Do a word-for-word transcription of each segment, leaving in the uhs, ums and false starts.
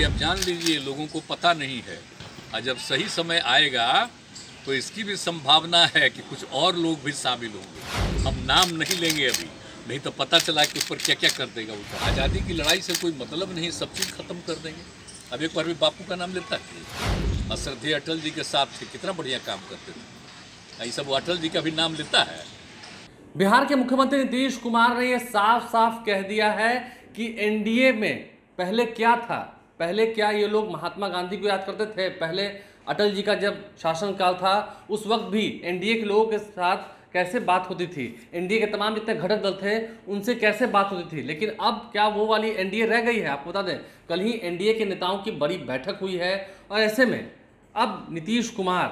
भी आप जान लीजिए, लोगों को पता नहीं है, और जब सही समय आएगा तो इसकी भी संभावना है कि कुछ और लोग भी शामिल होंगे। हम नाम नहीं लेंगे अभी, नहीं तो पता चला कि उस पर क्या क्या कर देगा। उनका आज़ादी की लड़ाई से कोई मतलब नहीं, सब चीज़ खत्म कर देंगे। अब एक बार भी बापू का नाम लेता है, और श्रद्धेय अटल जी के साथ थे, कितना बढ़िया काम करते थे, ये सब वो अटल जी का भी नाम लेता है। बिहार के मुख्यमंत्री नीतीश कुमार ने यह साफ साफ कह दिया है कि एनडीए में पहले क्या था, पहले क्या ये लोग महात्मा गांधी को याद करते थे, पहले अटल जी का जब शासनकाल था उस वक्त भी एनडीए के लोगों के साथ कैसे बात होती थी, एनडीए के तमाम जितने घटक दल थे उनसे कैसे बात होती थी, लेकिन अब क्या वो वाली एनडीए रह गई है? आपको बता दें कल ही एनडीए के नेताओं की बड़ी बैठक हुई है, और ऐसे में अब नीतीश कुमार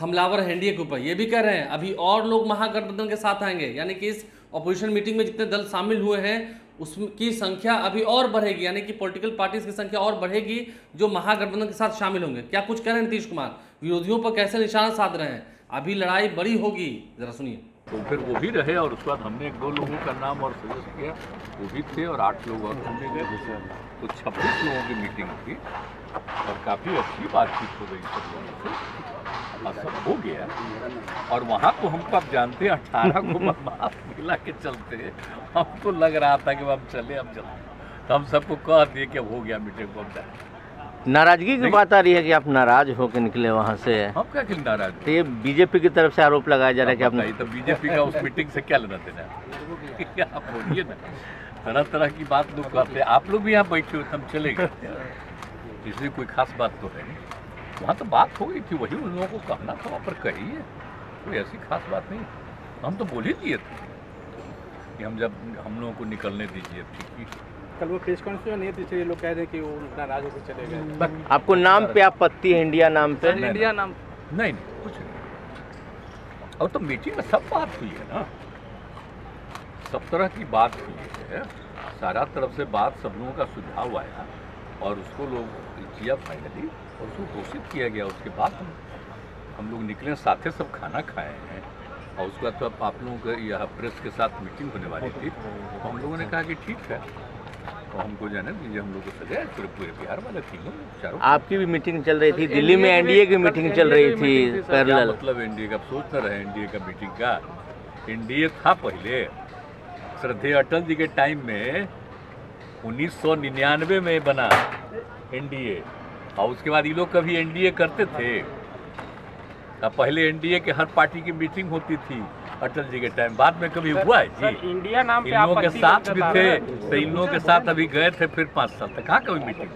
हमलावर है एनडीए के ऊपर। ये भी कह रहे हैं अभी और लोग महागठबंधन के साथ आएंगे, यानी कि इस ऑपोजिशन मीटिंग में जितने दल शामिल हुए हैं उसकी संख्या अभी और बढ़ेगी, यानी कि पॉलिटिकल पार्टीज की संख्या और बढ़ेगी जो महागठबंधन के साथ शामिल होंगे। क्या कुछ कह रहे हैं नीतीश कुमार, विरोधियों पर कैसे निशाना साध रहे हैं? अभी लड़ाई बड़ी होगी, जरा सुनिए। तो फिर वो भी रहे, और उसके बाद हमने दो लोगों का नाम और सजेस्ट किया, वो भी थे, और आठ लोग और हमने गए, तो छब्बीस लोगों की मीटिंग थी, और काफ़ी अच्छी बातचीत हो रही थी, हो गया। और वहाँ को हम कब जानते हैं, अठारह को माफ मिला के चलते हैं, हम तो लग रहा था कि हम चले हम चले तो हम सबको कह दिए कि हो गया मीटिंग को। नाराजगी की बात आ रही है कि आप नाराज होकर निकले वहाँ से, हम क्या कि नाराज तो ये बीजेपी की तरफ से आरोप लगाया जा रहा है कि आप नहीं, तो बीजेपी का उस मीटिंग से क्या लेना देना? आप बोलिए ना, तरह तरह की बात लोग कहते हैं, आप लोग भी यहाँ बैठे हो, हम चले गए, इसलिए कोई खास बात तो है। वहाँ तो बात हो गई थी, वही उन लोगों को कहना था, वहाँ पर कही है, कोई ऐसी खास बात नहीं। हम तो बोल ही दिए थे कि हम जब हम लोगों को निकलने दीजिए, ठीक है। कल वो प्रेस कॉन्फ्रेंस नहीं थी, ये लोग कह रहे कि वो नाराज होकर चले गए। आपको नाम पे आपत्ति है इंडिया नाम पे? इंडिया नाम नहीं, नहीं कुछ नहीं। और तो मीटिंग में सब बात हुई है ना, सब तरह की बात हुई है, सारा तरफ से बात, सब लोगों का सुझाव आया, और उसको लोग किया फाइनली, और उसको घोषित किया गया। उसके बाद हम हम लोग निकले, साथ ही सब खाना खाए हैं, और उसके बाद तो आप, आप लोगों के यह प्रेस के साथ मीटिंग होने वाली थी, तो हम लोगों ने कहा कि ठीक है, तो हमको जाने दीजिए, हम लोग को सजाया पूरे पूरे बिहार वाले तीनों चारों। आपकी भी मीटिंग चल रही थी दिल्ली में, एनडीए की मीटिंग चल रही थी पैरेलल, मतलब एनडीए का सोच न रहे, एनडीए का मीटिंग का एनडीए था पहले श्रद्धेय अटल जी के टाइम में, उन्नीस सौ निन्यानवे में बना एनडीए, और उसके बाद ये लोग कभी एनडीए करते थे, पहले एनडीए के हर पार्टी की मीटिंग होती थी अटल जी के टाइम, बाद में कभी हुआ है जी? इंडिया नाम इन लोगों के साथ भी थे, तो इन लोगों के साथ अभी गए थे, फिर पाँच साल तक कहाँ कभी मीटिंग।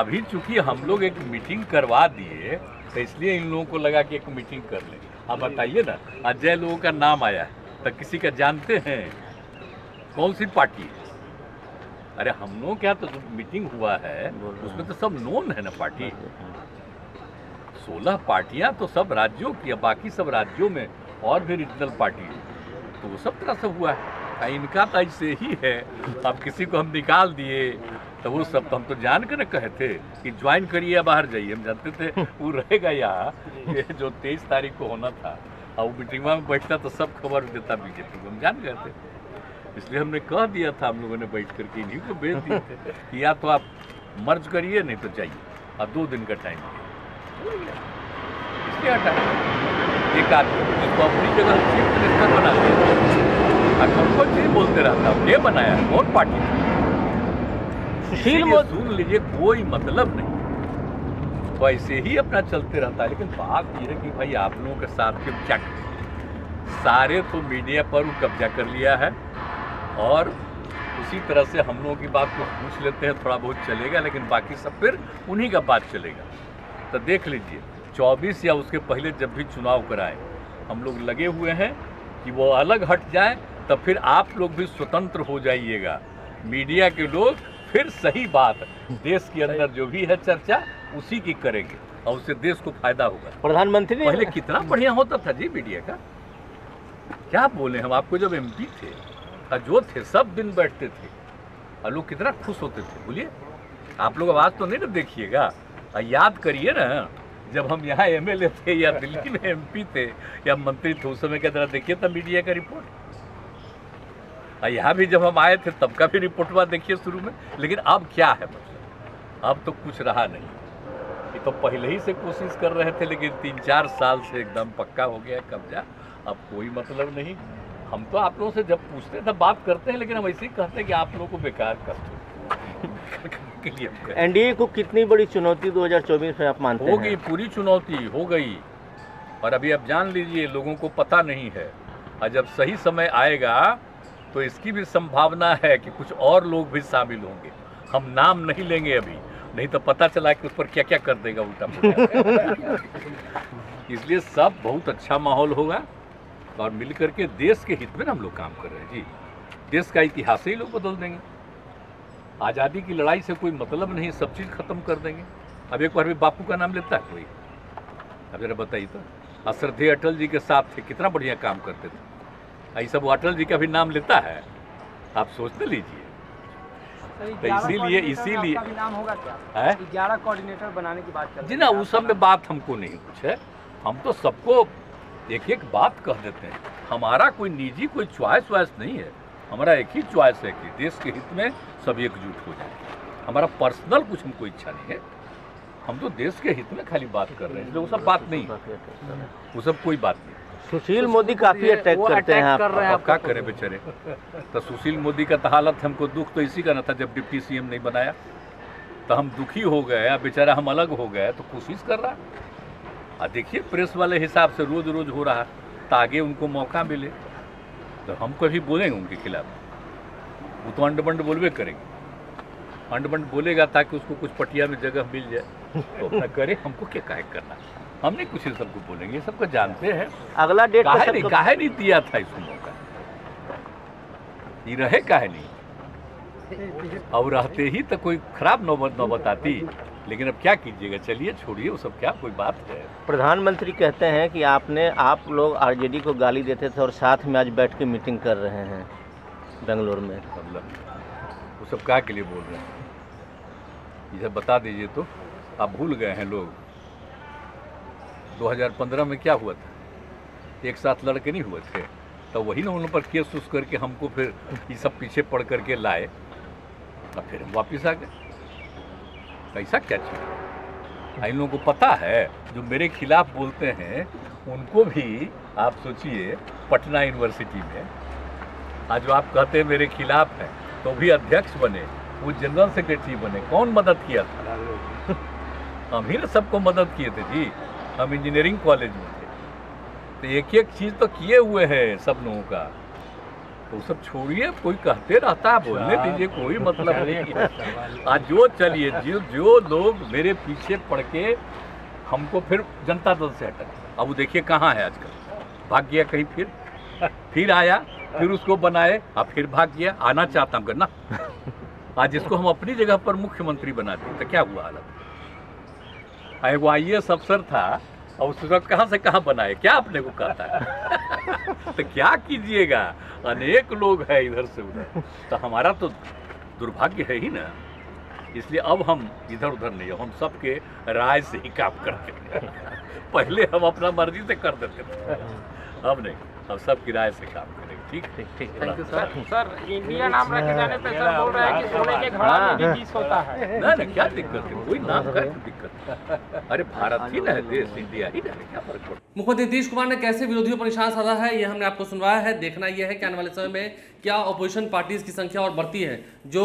अभी चूंकि हम लोग एक मीटिंग करवा दिए, तो इसलिए इन लोगों को लगा कि एक मीटिंग कर लें। आप बताइए ना, अजय लोगों का नाम आया तो किसी का जानते हैं कौन सी पार्टी? अरे हम लोग क्या, तो जो मीटिंग हुआ है उसमें तो सब नोन है ना पार्टी, सोलह पार्टियां तो सब राज्यों की, बाकी सब राज्यों में और भी रीजनल पार्टी, तो वो सब तरह से हुआ है। इनका तो ऐसे ही है, अब किसी को हम निकाल दिए तो वो सब तो हम तो जान के न कहे थे कि ज्वाइन करिए या बाहर जाइए, हम जानते थे वो रहेगा यहाँ, जो तेईस तारीख को होना था, और वो मीटिंग में बैठता तो सब खबर देता बीजेपी को, हम जान गए थे, इसलिए हमने कह दिया था, हम लोगों ने बैठ करके इन्हीं को भेज दिए थे कि या तो आप मर्ज करिए, नहीं तो चाहिए, अब दो दिन का टाइम है, इसलिए हटाए एक आदमी जिसको अपनी जगह चीफ मिनिस्टर बना दिया, हमको चीज बोलते रहता, ये बनाया कौन पार्टी था? सुन लीजिए, कोई मतलब नहीं, वैसे ही अपना चलते रहता है। लेकिन बात यह है कि भाई आप लोगों के साथ क्यों क्या, सारे तो मीडिया पर कब्जा कर लिया है, और उसी तरह से हम लोगों की बात को पूछ लेते हैं, थोड़ा बहुत चलेगा, लेकिन बाकी सब फिर उन्हीं का बात चलेगा। तो देख लीजिए चौबीस या उसके पहले जब भी चुनाव कराएं, हम लोग लगे हुए हैं कि वो अलग हट जाए, तब फिर आप लोग भी स्वतंत्र हो जाइएगा, मीडिया के लोग फिर सही बात देश के अंदर जो भी है चर्चा उसी की करेंगे, और उससे देश को फायदा होगा। प्रधानमंत्री पहले कितना बढ़िया होता था जी मीडिया का, क्या बोले हम आपको, जब एम पी थे जो थे सब दिन बैठते थे, और लोग कितना खुश होते थे, बोलिए। आप लोग आवाज़ तो नहीं ना देखिएगा, याद करिए ना, जब हम यहाँ एमएलए थे या दिल्ली में एमपी थे या मंत्री थे, उस समय का जरा देखिए तब मीडिया का रिपोर्ट, और यहाँ भी जब हम आए थे तब का भी रिपोर्ट हुआ, देखिए शुरू में, लेकिन अब क्या है, मतलब अब तो कुछ रहा नहीं, ये तो पहले ही से कोशिश कर रहे थे, लेकिन तीन चार साल से एकदम पक्का हो गया कब्जा, अब कोई मतलब नहीं। हम तो आप लोगों से जब पूछते तब बात करते हैं, लेकिन हम ऐसे ही कहते हैं कि आप लोगों को बेकार करते लिए। एनडीए को कितनी बड़ी चुनौती दो हज़ार चौबीस में आप मानते हैं? हो गई पूरी चुनौती, हो गई। और अभी आप जान लीजिए लोगों को पता नहीं है, और जब सही समय आएगा तो इसकी भी संभावना है कि कुछ और लोग भी शामिल होंगे। हम नाम नहीं लेंगे अभी, नहीं तो पता चला कि उस पर क्या क्या कर देगा उल्टा पुल्टा। इसलिए सब बहुत अच्छा माहौल होगा और मिल करके देश के हित में हम लोग काम कर रहे हैं जी। देश का इतिहास ही लोग बदल देंगे, आज़ादी की लड़ाई से कोई मतलब नहीं, सब चीज़ खत्म कर देंगे। अब एक बार भी बापू का नाम लेता है कोई? अब जरा बताइए तो, अश्रद्धेय अटल जी के साथ थे, कितना बढ़िया काम करते थे, ऐसा वो अटल जी का भी नाम लेता है? आप सोचते लीजिए। तो इसीलिए इसीलिए ग्यारह कोऑर्डिनेटर बनाने की बात कर जी ना, उस सब में बात हमको नहीं कुछ है। हम तो सबको एक एक बात कह देते हैं, हमारा कोई निजी कोई च्वाइस वाइस नहीं है। हमारा एक ही च्वाइस है कि देश के हित में सब एकजुट हो जाए। हमारा पर्सनल कुछ हमको इच्छा नहीं है, हम तो देश के हित में खाली बात कर रहे हैं। वो सब बात नहीं, वो सब कोई बात नहीं। सुशील मोदी काफी अटैक करते हैं, कर रहे हैं, क्या करें बेचारे। तो सुशील मोदी का हालत हमको दुख तो इसी का ना था, जब डिप्टी सीएम नहीं बनाया तो हम दुखी हो गए, बेचारा हम अलग हो गए। तो कोशिश कर रहा है, देखिए प्रेस वाले हिसाब से रोज रोज हो रहा, ताकि उनको मौका मिले तो हम कभी बोलेंगे उनके खिलाफ। वो तो अंडबंड बोलबे करेंगे, अंडबंड बोलेगा ताकि उसको कुछ पटिया में जगह मिल जाए, तो अपना करे। हमको क्या काहे करना, हमने कुछ इन सबको बोलेंगे, सबको जानते हैं। अगला डेट काहे नहीं, काहे नहीं दिया था इसको मौका, ये रहे काहे नहीं, और रहते ही तो कोई खराब नौबत नौबत आती। लेकिन अब क्या कीजिएगा, चलिए छोड़िए वो सब, क्या कोई बात है। प्रधानमंत्री कहते हैं कि आपने आप लोग आरजेडी को गाली देते थे और साथ में आज बैठ के मीटिंग कर रहे हैं बेंगलोर में, मतलब वो सब क्या के लिए बोल रहे हैं ये सब बता दीजिए। तो आप भूल गए हैं लोग, दो हज़ार पंद्रह में क्या हुआ था, एक साथ लड़के नहीं हुए थे, तो वही ना उन पर केस उस करके हमको फिर ये सब पीछे पड़ करके लाए और फिर हम वापस आ गए। ऐसा क्या चीज़, इन लोगों को पता है जो मेरे खिलाफ बोलते हैं उनको भी आप सोचिए, पटना यूनिवर्सिटी में आज जो आप कहते हैं मेरे खिलाफ हैं, तो भी अध्यक्ष बने, वो जनरल सेक्रेटरी बने, कौन मदद किया था? हम ही ना सबको मदद किए थे जी, हम इंजीनियरिंग कॉलेज में थे। तो एक एक चीज़ तो किए हुए हैं सब लोगों का, वो तो सब छोड़िए। कोई कहते रहता है, बोलने दीजिए, कोई मतलब नहीं। आज जो चलिए जो जो लोग मेरे पीछे पड़ के हमको फिर जनता दल से हटा, अब वो देखिए कहाँ है आजकल, भाग गया कहीं, फिर फिर आया, फिर उसको बनाए, अब फिर भाग गया। आना चाहता हम करना, आज इसको हम अपनी जगह पर मुख्यमंत्री बनाते तो क्या हुआ हालत। अरे वो आई ए एस अफसर था और उसको कहाँ से कहाँ बनाए, क्या अपने को कहता है। तो क्या कीजिएगा, अनेक लोग हैं इधर से उधर, तो हमारा तो दुर्भाग्य है ही ना। इसलिए अब हम इधर उधर नहीं, हम सबके राय से ही काम करते हैं। पहले हम अपना मर्जी से कर देते थे, अब नहीं, अब सबकी राय से काम करेंगे। ठीक ठीक ठीक, thank you sir. Sir India नाम रखे जाने पे सर बोल रहे हैं कि सोने के घड़ा में भी चीज होता है ना, ना क्या दिक्कत है, कोई नाम का दिक्कत। अरे भारत ही ना है देश, इंडिया ही ना है, क्या फर्क पड़ता। मुख्यमंत्री नीतीश कुमार ने कैसे विरोधियों पर निशान साधा है ये हमने आपको सुनवाया है। देखना यह है कि आने वाले समय में क्या ऑपोजिशन पार्टीज की संख्या और बढ़ती है जो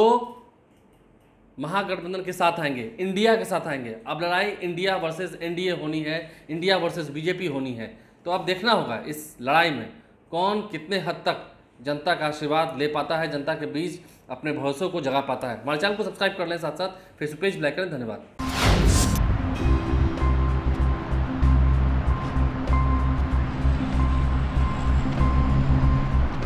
महागठबंधन के साथ आएंगे, इंडिया के साथ आएंगे। अब लड़ाई इंडिया वर्सेस एनडीए होनी है, इंडिया वर्सेस बीजेपी होनी है। तो अब देखना होगा इस लड़ाई में कौन कितने हद तक जनता का आशीर्वाद ले पाता है, जनता के बीच अपने भरोसों को जगा पाता है। हमारे चैनल को सब्सक्राइब कर लें, साथ साथ फेसबुक पेज लाइक करें। धन्यवाद।